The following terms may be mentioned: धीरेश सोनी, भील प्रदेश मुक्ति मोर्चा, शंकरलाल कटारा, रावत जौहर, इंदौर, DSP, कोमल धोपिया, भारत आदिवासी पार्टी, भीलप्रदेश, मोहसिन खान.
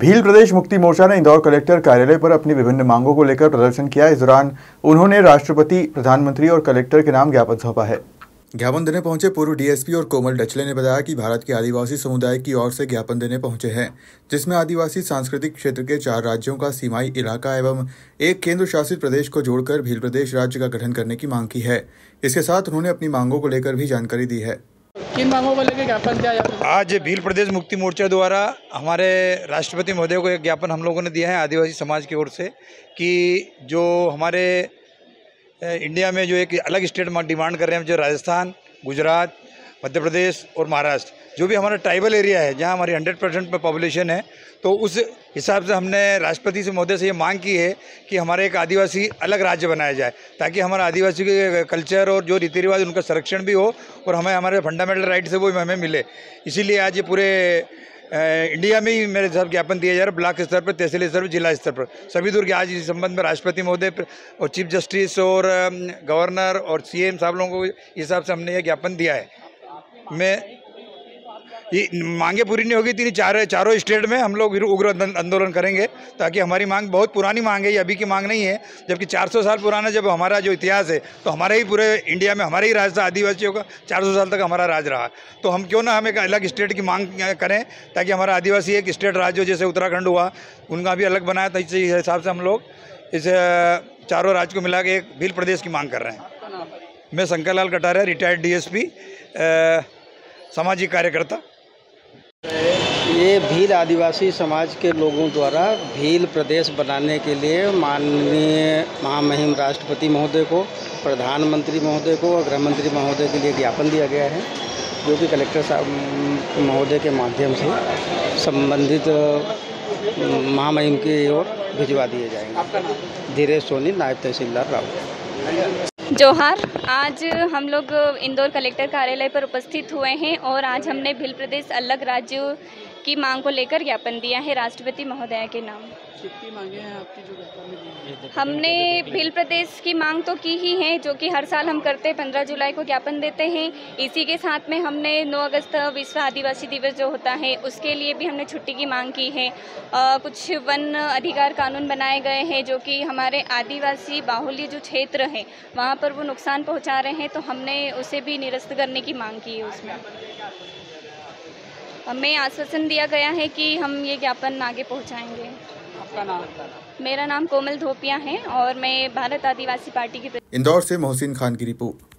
भील प्रदेश मुक्ति मोर्चा ने इंदौर कलेक्टर कार्यालय पर अपनी विभिन्न मांगों को लेकर प्रदर्शन किया। इस दौरान उन्होंने राष्ट्रपति, प्रधानमंत्री और कलेक्टर के नाम ज्ञापन सौंपा है। ज्ञापन देने पहुंचे पूर्व डीएसपी और कोमल धोपिया ने बताया कि भारत के आदिवासी समुदाय की ओर से ज्ञापन देने पहुंचे हैं, जिसमें आदिवासी सांस्कृतिक क्षेत्र के 4 राज्यों का सीमाई इलाका एवं 1 केंद्र शासित प्रदेश को जोड़कर भील प्रदेश राज्य का गठन करने की मांग की है। इसके साथ उन्होंने अपनी मांगों को लेकर भी जानकारी दी है। किन मांगों को लेकर ज्ञापन दिया? आज भील प्रदेश मुक्ति मोर्चा द्वारा हमारे राष्ट्रपति महोदय को एक ज्ञापन हम लोगों ने दिया है आदिवासी समाज की ओर से कि जो हमारे इंडिया में जो एक अलग स्टेट डिमांड कर रहे हैं, जो राजस्थान, गुजरात, मध्य प्रदेश और महाराष्ट्र, जो भी हमारा ट्राइबल एरिया है जहां हमारी 100% में पॉपुलेशन है, तो उस हिसाब से हमने राष्ट्रपति से महोदय से ये मांग की है कि हमारे एक आदिवासी अलग राज्य बनाया जाए ताकि हमारा आदिवासी के कल्चर और जो रीति रिवाज उनका संरक्षण भी हो और हमें हमारे फंडामेंटल राइट्स है वो हमें मिले। इसीलिए आज ये पूरे इंडिया में ही मेरे हिसाब ज्ञापन दिया जा रहा है, ब्लॉक स्तर पर, तहसील स्तर पर, जिला स्तर पर सभी दूर के। आज इस संबंध में राष्ट्रपति महोदय और चीफ जस्टिस और गवर्नर और सीएम साहब लोगों को इस हिसाब से हमने यह ज्ञापन दिया है। मैं ये मांगे पूरी नहीं होगी तीन चारों स्टेट में हम लोग उग्र आंदोलन करेंगे ताकि हमारी मांग बहुत पुरानी मांग है, ये अभी की मांग नहीं है। जबकि 400 साल पुराना जब हमारा जो इतिहास है तो हमारे ही पूरे इंडिया में हमारे ही राज था, आदिवासियों का 400 साल तक हमारा राज रहा, तो हम क्यों ना हम एक अलग स्टेट की मांग करें ताकि हमारा आदिवासी एक स्टेट राज्य हो, जैसे उत्तराखंड हुआ उनका भी अलग बनाया था। इस हिसाब से हम लोग इस चारों राज्य को मिला के एक भील प्रदेश की मांग कर रहे हैं। मैं शंकरलाल कटारा, रिटायर्ड DSP, सामाजिक कार्यकर्ता। ये भील आदिवासी समाज के लोगों द्वारा भील प्रदेश बनाने के लिए माननीय महामहिम राष्ट्रपति महोदय को, प्रधानमंत्री महोदय को और गृहमंत्री महोदय के लिए ज्ञापन दिया गया है, जो कि कलेक्टर साहब महोदय के माध्यम से संबंधित महामहिम की ओर भिजवा दिए जाएंगे। धीरेश सोनी, नायब तहसीलदार, रावत जौहर। आज हम लोग इंदौर कलेक्टर कार्यालय पर उपस्थित हुए हैं और आज हमने भील प्रदेश अलग राज्यों की मांग को लेकर ज्ञापन दिया है राष्ट्रपति महोदय के नाम। कितनी मांगे हैं आपकी जो ज्ञापन में? हमने भील प्रदेश की मांग तो की ही है, जो कि हर साल हम करते हैं, 15 जुलाई को ज्ञापन देते हैं। इसी के साथ में हमने 9 अगस्त विश्व आदिवासी दिवस जो होता है उसके लिए भी हमने छुट्टी की मांग की है। कुछ वन अधिकार कानून बनाए गए हैं जो कि हमारे आदिवासी बाहुल्य जो क्षेत्र है वहाँ पर वो नुकसान पहुँचा रहे हैं, तो हमने उसे भी निरस्त करने की मांग की है। उसमें हमें आश्वासन दिया गया है कि हम ये ज्ञापन आगे पहुँचाएंगे। आपका नाम? मेरा नाम कोमल धोपिया है और मैं भारत आदिवासी पार्टी की। इंदौर से मोहसिन खान की रिपोर्ट।